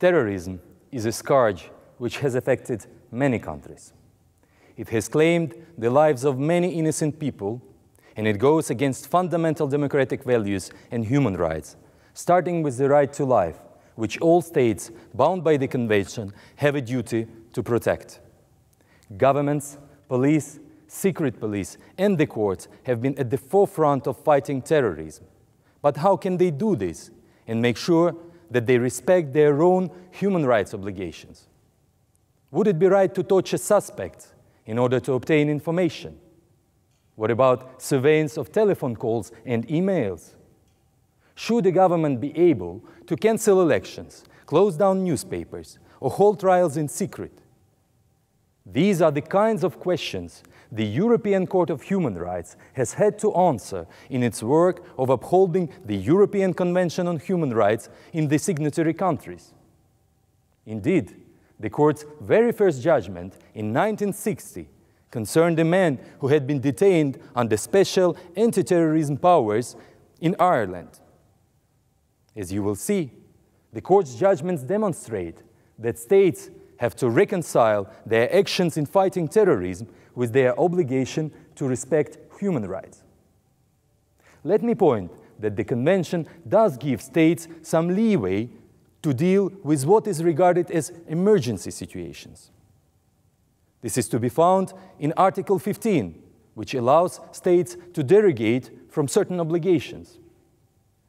Terrorism is a scourge which has affected many countries. It has claimed the lives of many innocent people, and it goes against fundamental democratic values and human rights, starting with the right to life, which all states bound by the Convention have a duty to protect. Governments, police, secret police, and the courts have been at the forefront of fighting terrorism. But how can they do this and make sure that they respect their own human rights obligations? Would it be right to torture suspects in order to obtain information? What about surveillance of telephone calls and emails? Should the government be able to cancel elections, close down newspapers, or hold trials in secret? These are the kinds of questions the European Court of Human Rights has had to answer in its work of upholding the European Convention on Human Rights in the signatory countries. Indeed, the Court's very first judgment in 1960 concerned a man who had been detained under special anti-terrorism powers in Ireland. As you will see, the Court's judgments demonstrate that states have to reconcile their actions in fighting terrorism with their obligation to respect human rights. Let me point that the Convention does give states some leeway to deal with what is regarded as emergency situations. This is to be found in Article 15, which allows states to derogate from certain obligations.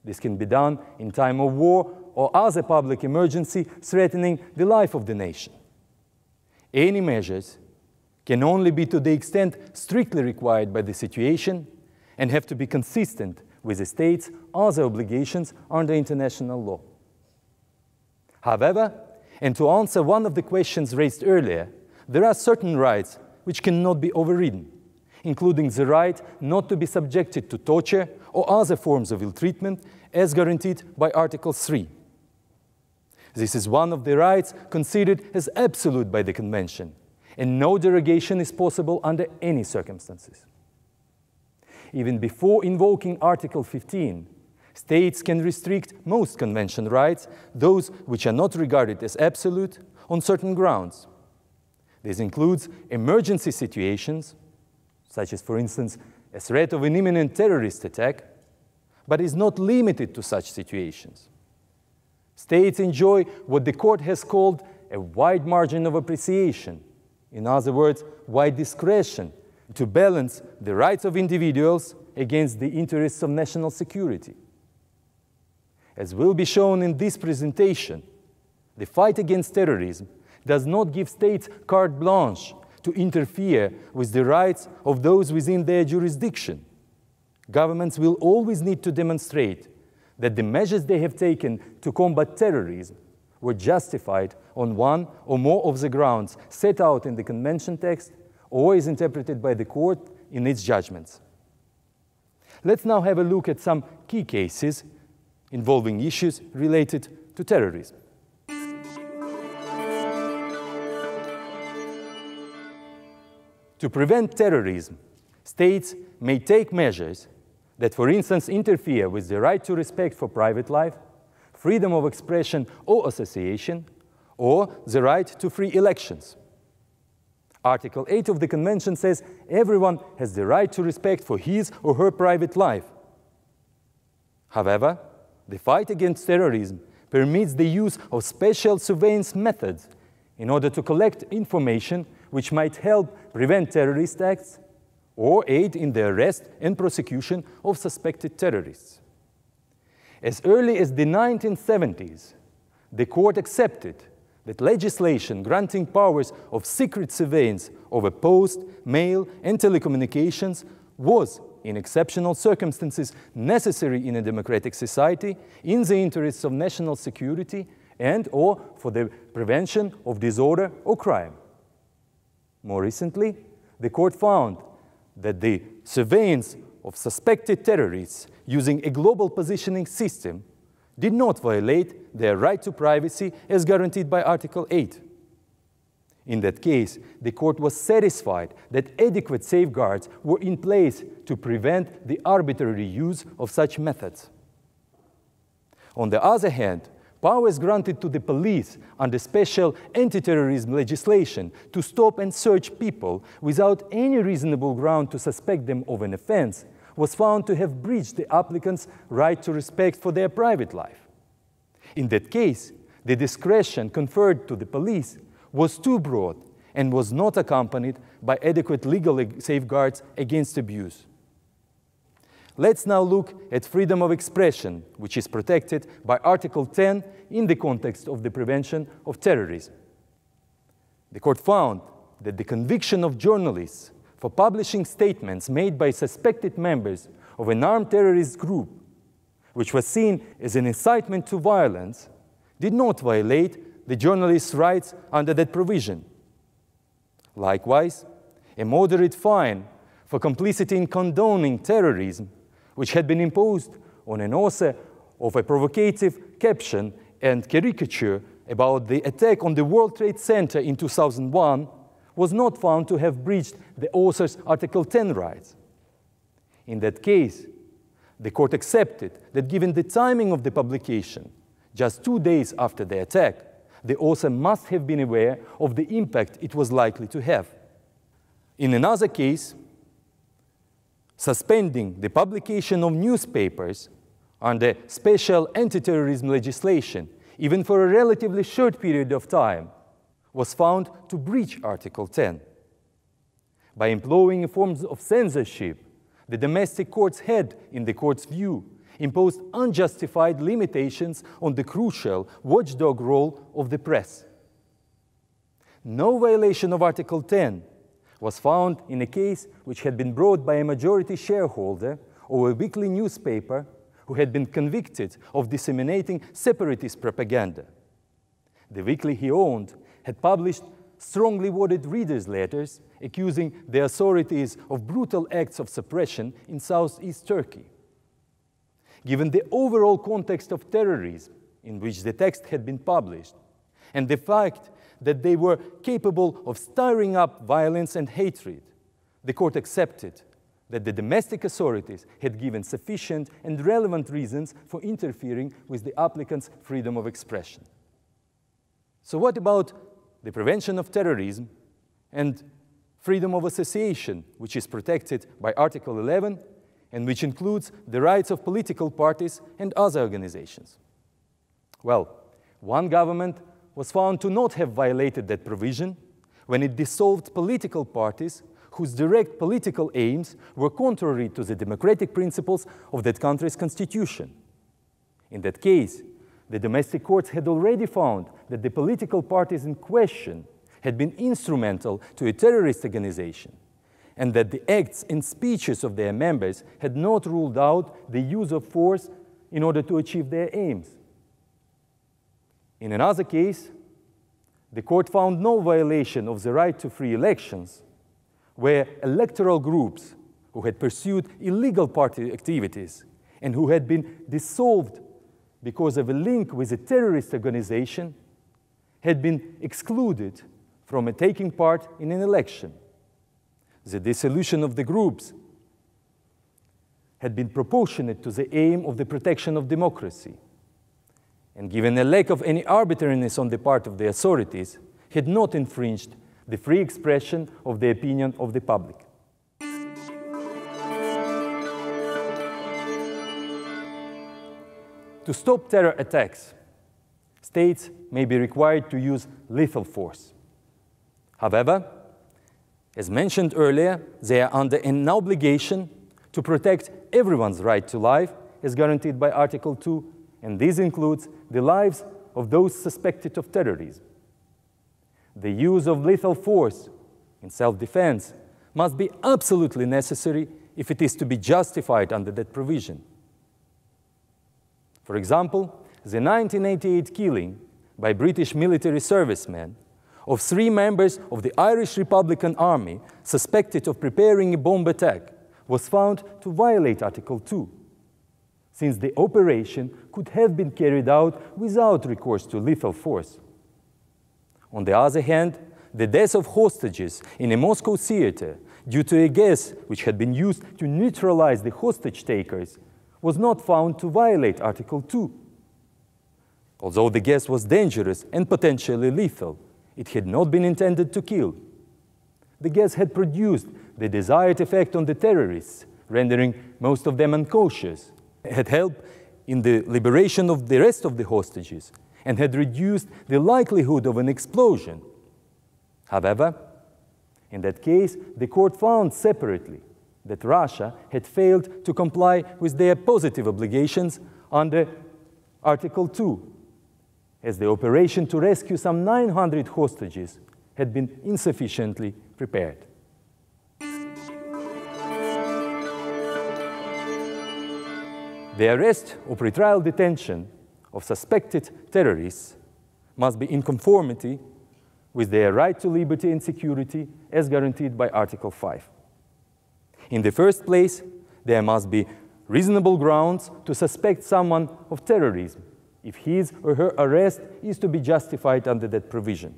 This can be done in time of war or other public emergency threatening the life of the nation. Any measures can only be to the extent strictly required by the situation and have to be consistent with the state's other obligations under international law. However, and to answer one of the questions raised earlier, there are certain rights which cannot be overridden, including the right not to be subjected to torture or other forms of ill-treatment as guaranteed by Article 3. This is one of the rights considered as absolute by the Convention, and no derogation is possible under any circumstances. Even before invoking Article 15, states can restrict most Convention rights, those which are not regarded as absolute, on certain grounds. This includes emergency situations, such as, for instance, a threat of an imminent terrorist attack, but is not limited to such situations. States enjoy what the Court has called a wide margin of appreciation, in other words, wide discretion, to balance the rights of individuals against the interests of national security. As will be shown in this presentation, the fight against terrorism does not give states carte blanche to interfere with the rights of those within their jurisdiction. Governments will always need to demonstrate that the measures they have taken to combat terrorism were justified on one or more of the grounds set out in the Convention text or is interpreted by the Court in its judgments. Let's now have a look at some key cases involving issues related to terrorism. To prevent terrorism, states may take measures that, for instance, interfere with the right to respect for private life, freedom of expression or association, or the right to free elections. Article 8 of the Convention says everyone has the right to respect for his or her private life. However, the fight against terrorism permits the use of special surveillance methods in order to collect information which might help prevent terrorist acts or aid in the arrest and prosecution of suspected terrorists. As early as the 1970s, the Court accepted that legislation granting powers of secret surveillance over post, mail, and telecommunications was, in exceptional circumstances, necessary in a democratic society in the interests of national security and/or for the prevention of disorder or crime. More recently, the Court found that the surveillance of suspected terrorists using a global positioning system did not violate their right to privacy as guaranteed by Article 8. In that case, the Court was satisfied that adequate safeguards were in place to prevent the arbitrary use of such methods. On the other hand, Powers granted to the police under special anti-terrorism legislation to stop and search people without any reasonable ground to suspect them of an offense was found to have breached the applicant's right to respect for their private life. In that case, the discretion conferred to the police was too broad and was not accompanied by adequate legal safeguards against abuse. Let's now look at freedom of expression, which is protected by Article 10 in the context of the prevention of terrorism. The court found that the conviction of journalists for publishing statements made by suspected members of an armed terrorist group, which was seen as an incitement to violence, did not violate the journalist's rights under that provision. Likewise, a moderate fine for complicity in condoning terrorism, which had been imposed on an author of a provocative caption and caricature about the attack on the World Trade Center in 2001, was not found to have breached the author's Article 10 rights. In that case, the court accepted that given the timing of the publication, just 2 days after the attack, the author must have been aware of the impact it was likely to have. In another case, suspending the publication of newspapers under special anti-terrorism legislation, even for a relatively short period of time, was found to breach Article 10. By employing forms of censorship, the domestic courts had, in the court's view, imposed unjustified limitations on the crucial watchdog role of the press. No violation of Article 10 was found in a case which had been brought by a majority shareholder of a weekly newspaper who had been convicted of disseminating separatist propaganda. The weekly he owned had published strongly worded readers' letters accusing the authorities of brutal acts of suppression in Southeast Turkey. Given the overall context of terrorism in which the text had been published, and the fact that they were capable of stirring up violence and hatred, the court accepted that the domestic authorities had given sufficient and relevant reasons for interfering with the applicant's freedom of expression. So what about the prevention of terrorism and freedom of association, which is protected by Article 11 and which includes the rights of political parties and other organizations? Well, one government was found to not have violated that provision when it dissolved political parties whose direct political aims were contrary to the democratic principles of that country's constitution. In that case, the domestic courts had already found that the political parties in question had been instrumental to a terrorist organization, and that the acts and speeches of their members had not ruled out the use of force in order to achieve their aims. In another case, the court found no violation of the right to free elections, where electoral groups who had pursued illegal party activities and who had been dissolved because of a link with a terrorist organization had been excluded from taking part in an election. The dissolution of the groups had been proportionate to the aim of the protection of democracy, and given a lack of any arbitrariness on the part of the authorities, had not infringed the free expression of the opinion of the public. To stop terror attacks, states may be required to use lethal force. However, as mentioned earlier, they are under an obligation to protect everyone's right to life as guaranteed by Article 2, and this includes the lives of those suspected of terrorism. The use of lethal force in self-defense must be absolutely necessary if it is to be justified under that provision. For example, the 1988 killing by British military servicemen of 3 members of the Irish Republican Army suspected of preparing a bomb attack was found to violate Article 2, since the operation could have been carried out without recourse to lethal force. On the other hand, the death of hostages in a Moscow theater due to a gas which had been used to neutralize the hostage takers was not found to violate Article 2. Although the gas was dangerous and potentially lethal, it had not been intended to kill. The gas had produced the desired effect on the terrorists, rendering most of them unconscious, had helped in the liberation of the rest of the hostages, and had reduced the likelihood of an explosion. However, in that case, the court found separately that Russia had failed to comply with their positive obligations under Article 2, as the operation to rescue some 900 hostages had been insufficiently prepared. The arrest or pretrial detention of suspected terrorists must be in conformity with their right to liberty and security as guaranteed by Article 5. In the first place, there must be reasonable grounds to suspect someone of terrorism if his or her arrest is to be justified under that provision.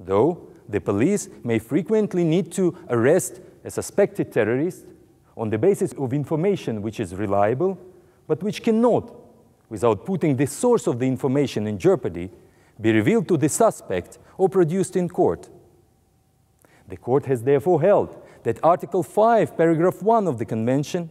Though the police may frequently need to arrest a suspected terrorist on the basis of information which is reliable, but which cannot, without putting the source of the information in jeopardy, be revealed to the suspect or produced in court. The court has therefore held that Article 5, paragraph 1 of the Convention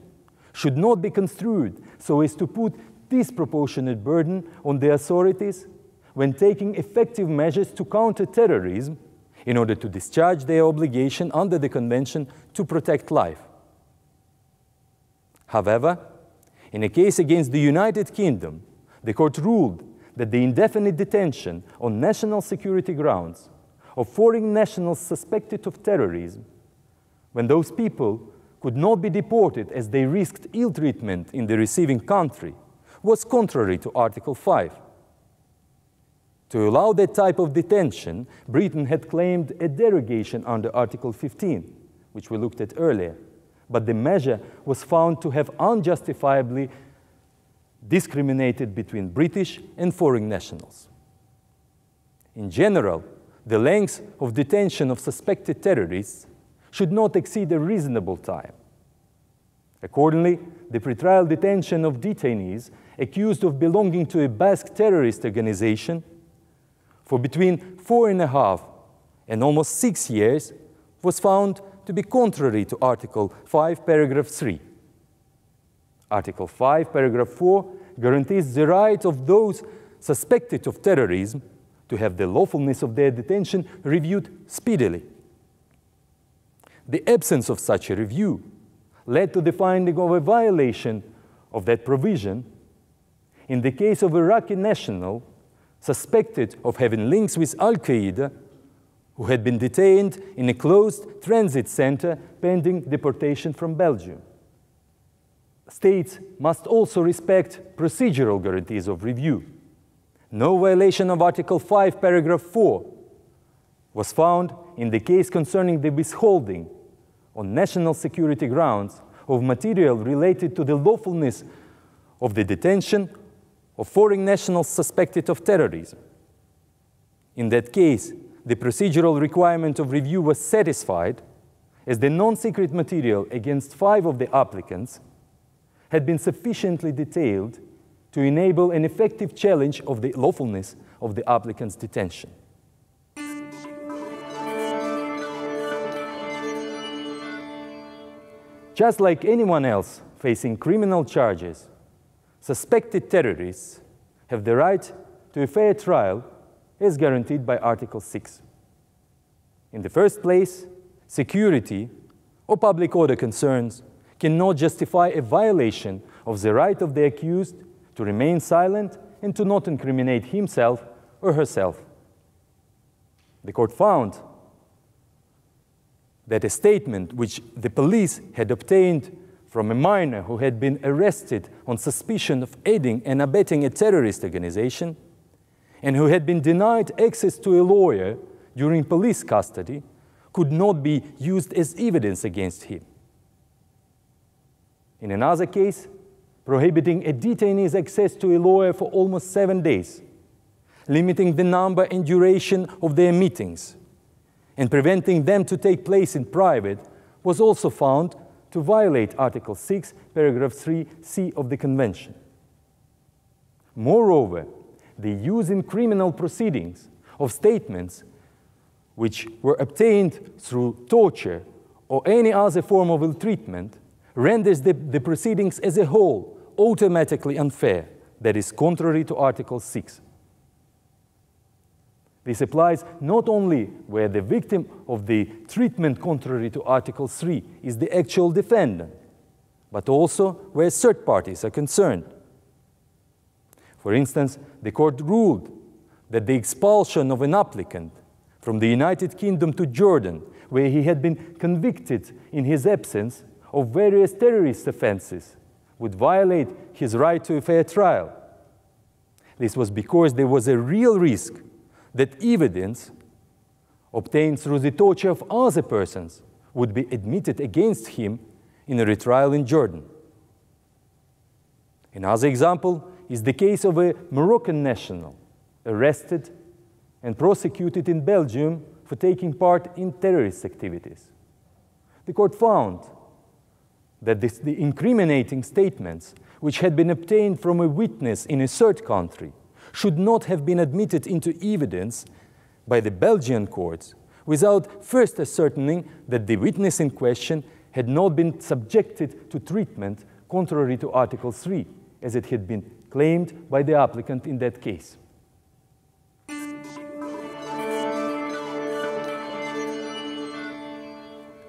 should not be construed so as to put disproportionate burden on the authorities when taking effective measures to counter terrorism in order to discharge their obligation under the Convention to protect life. However, in a case against the United Kingdom, the court ruled that the indefinite detention on national security grounds of foreign nationals suspected of terrorism, when those people could not be deported as they risked ill treatment in the receiving country, was contrary to Article 5. To allow that type of detention, Britain had claimed a derogation under Article 15, which we looked at earlier, but the measure was found to have unjustifiably discriminated between British and foreign nationals. In general, the length of detention of suspected terrorists should not exceed a reasonable time. Accordingly, the pretrial detention of detainees accused of belonging to a Basque terrorist organization for between 4.5 and almost 6 years was found to be contrary to Article 5, paragraph 3. Article 5, paragraph 4 guarantees the right of those suspected of terrorism to have the lawfulness of their detention reviewed speedily. The absence of such a review led to the finding of a violation of that provision in the case of an Iraqi national suspected of having links with Al-Qaeda, who had been detained in a closed transit center pending deportation from Belgium. States must also respect procedural guarantees of review. No violation of Article 5, paragraph 4 was found in the case concerning the withholding on national security grounds of material related to the lawfulness of the detention of foreign nationals suspected of terrorism. In that case, the procedural requirement of review was satisfied as the non-secret material against 5 of the applicants had been sufficiently detailed to enable an effective challenge of the lawfulness of the applicant's detention. Just like anyone else facing criminal charges, suspected terrorists have the right to a fair trial as guaranteed by Article 6. In the first place, security or public order concerns cannot justify a violation of the right of the accused to remain silent and to not incriminate himself or herself. The court found that a statement which the police had obtained from a minor who had been arrested on suspicion of aiding and abetting a terrorist organization and who had been denied access to a lawyer during police custody could not be used as evidence against him. In another case, prohibiting a detainee's access to a lawyer for almost 7 days, limiting the number and duration of their meetings, and preventing them to take place in private was also found to violate Article 6, paragraph 3c of the Convention. Moreover, the use in criminal proceedings of statements which were obtained through torture or any other form of ill-treatment renders the proceedings as a whole automatically unfair, that is contrary to Article 6. This applies not only where the victim of the treatment contrary to Article 3 is the actual defendant, but also where third parties are concerned. For instance, the court ruled that the expulsion of an applicant from the United Kingdom to Jordan, where he had been convicted in his absence of various terrorist offenses, would violate his right to a fair trial. This was because there was a real risk that evidence obtained through the torture of other persons would be admitted against him in a retrial in Jordan. Another example is the case of a Moroccan national arrested and prosecuted in Belgium for taking part in terrorist activities. The court found that the incriminating statements which had been obtained from a witness in a third country should not have been admitted into evidence by the Belgian courts without first ascertaining that the witness in question had not been subjected to treatment contrary to Article 3, as it had been claimed by the applicant in that case.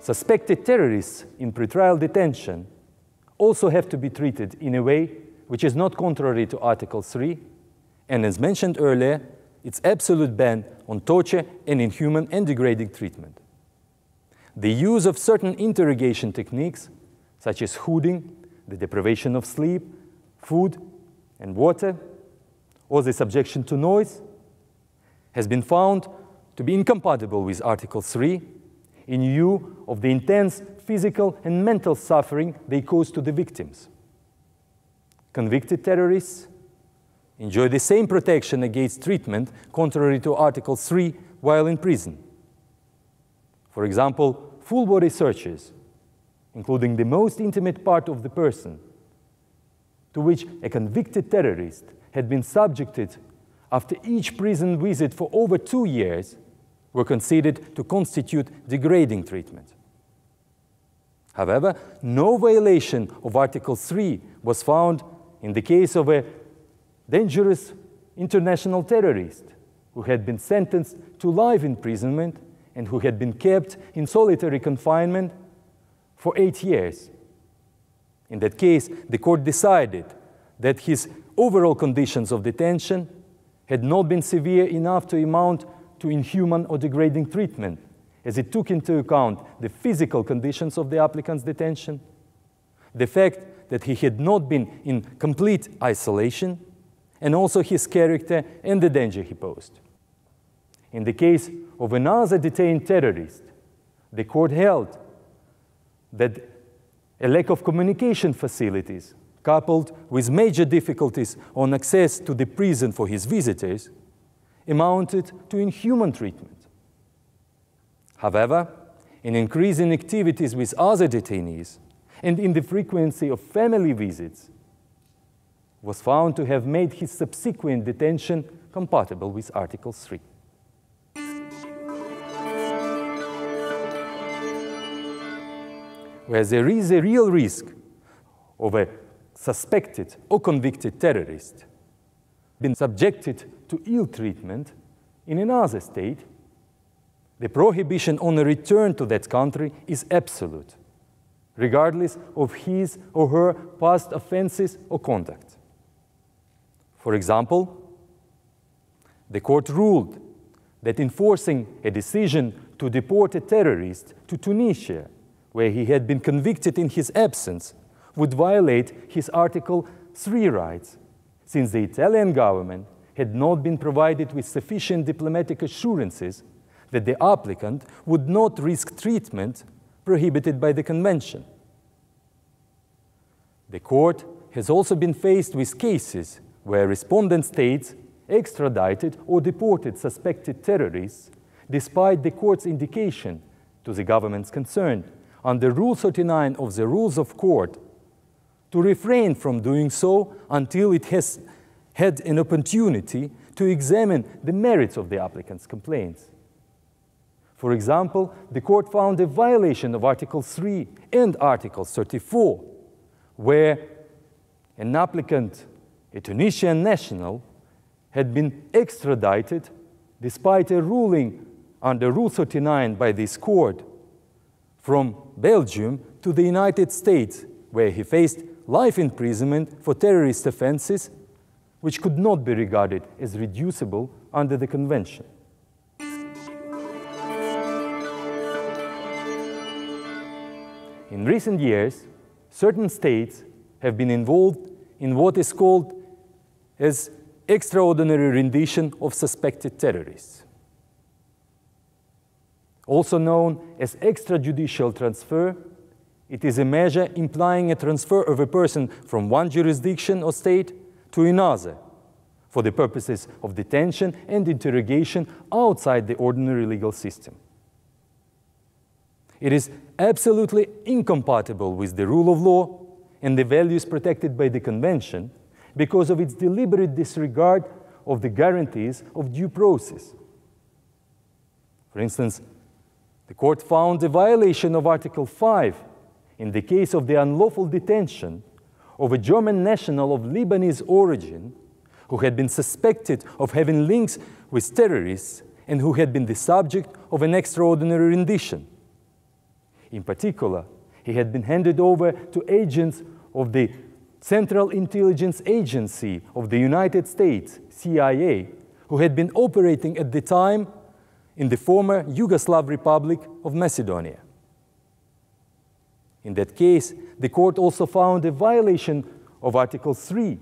Suspected terrorists in pretrial detention also have to be treated in a way which is not contrary to Article 3, and as mentioned earlier, its absolute ban on torture and inhuman and degrading treatment. The use of certain interrogation techniques, such as hooding, the deprivation of sleep, food, and water, or the subjection to noise, has been found to be incompatible with Article 3 in view of the intense physical and mental suffering they cause to the victims. Convicted terrorists enjoy the same protection against treatment contrary to Article 3 while in prison. For example, full-body searches, including the most intimate part of the person, to which a convicted terrorist had been subjected after each prison visit for over 2 years, were considered to constitute degrading treatment. However, no violation of Article 3 was found in the case of a dangerous international terrorist who had been sentenced to life imprisonment and who had been kept in solitary confinement for 8 years. In that case, the court decided that his overall conditions of detention had not been severe enough to amount to inhuman or degrading treatment, as it took into account the physical conditions of the applicant's detention, the fact that he had not been in complete isolation, and also his character and the danger he posed. In the case of another detained terrorist, the court held that a lack of communication facilities, coupled with major difficulties on access to the prison for his visitors, amounted to inhuman treatment. However, an increase in activities with other detainees and in the frequency of family visits was found to have made his subsequent detention compatible with Article 3. Where there is a real risk of a suspected or convicted terrorist being subjected to ill treatment in another state, the prohibition on a return to that country is absolute, regardless of his or her past offenses or conduct. For example, the court ruled that enforcing a decision to deport a terrorist to Tunisia, where he had been convicted in his absence, would violate his Article 3 rights, since the Italian government had not been provided with sufficient diplomatic assurances that the applicant would not risk treatment prohibited by the Convention. The court has also been faced with cases where respondent states extradited or deported suspected terrorists, despite the court's indication to the governments concerned under Rule 39 of the Rules of Court to refrain from doing so until it has had an opportunity to examine the merits of the applicant's complaints. For example, the court found a violation of Article 3 and Article 34, where an applicant, a Tunisian national, had been extradited despite a ruling under Rule 39 by this court from Belgium to the United States, where he faced life imprisonment for terrorist offenses, which could not be regarded as reducible under the Convention. In recent years, certain states have been involved in what is called as extraordinary rendition of suspected terrorists, also known as extrajudicial transfer. It is a measure implying a transfer of a person from one jurisdiction or state to another for the purposes of detention and interrogation outside the ordinary legal system. It is absolutely incompatible with the rule of law and the values protected by the Convention because of its deliberate disregard of the guarantees of due process. For instance, the court found a violation of Article 5 in the case of the unlawful detention of a German national of Lebanese origin who had been suspected of having links with terrorists and who had been the subject of an extraordinary rendition. In particular, he had been handed over to agents of the Central Intelligence Agency of the United States, CIA, who had been operating at the time in the former Yugoslav Republic of Macedonia. In that case, the court also found a violation of Article 3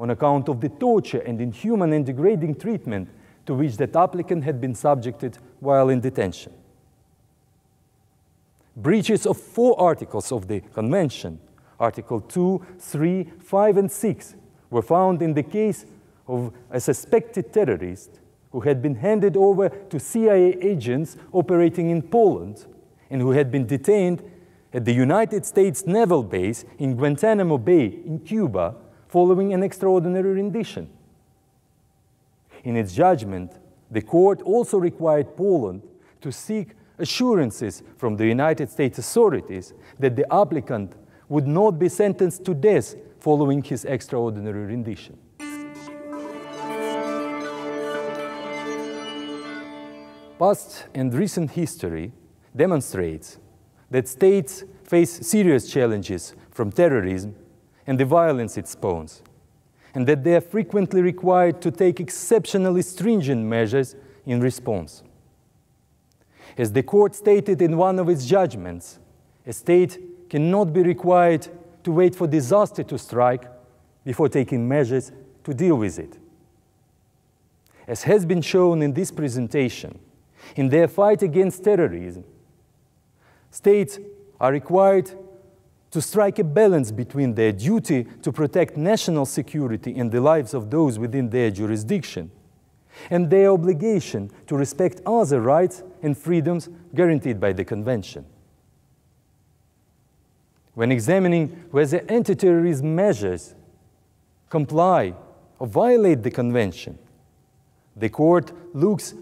on account of the torture and inhuman and degrading treatment to which that applicant had been subjected while in detention. Breaches of four articles of the Convention, Article 2, 3, 5, and 6, were found in the case of a suspected terrorist who had been handed over to CIA agents operating in Poland and who had been detained at the United States Naval Base in Guantanamo Bay in Cuba following an extraordinary rendition. In its judgment, the court also required Poland to seek assurances from the United States authorities that the applicant would not be sentenced to death following his extraordinary rendition. Past and recent history demonstrates that states face serious challenges from terrorism and the violence it spawns, and that they are frequently required to take exceptionally stringent measures in response. As the court stated in one of its judgments, a state cannot be required to wait for disaster to strike before taking measures to deal with it. As has been shown in this presentation, in their fight against terrorism, states are required to strike a balance between their duty to protect national security and the lives of those within their jurisdiction and their obligation to respect other rights and freedoms guaranteed by the Convention. When examining whether anti-terrorism measures comply or violate the Convention, the court looks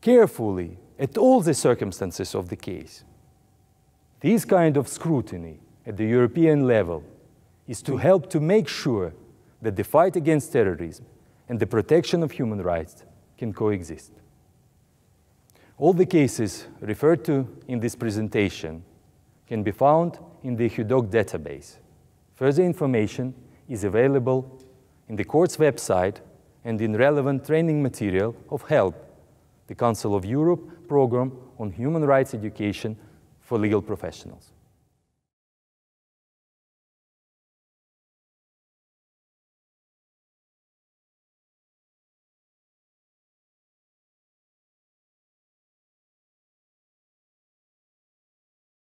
carefully at all the circumstances of the case. This kind of scrutiny at the European level is to help to make sure that the fight against terrorism and the protection of human rights can coexist. All the cases referred to in this presentation can be found in the HUDOC database. Further information is available in the court's website and in relevant training material of HELP, the Council of Europe program on human rights education for legal professionals.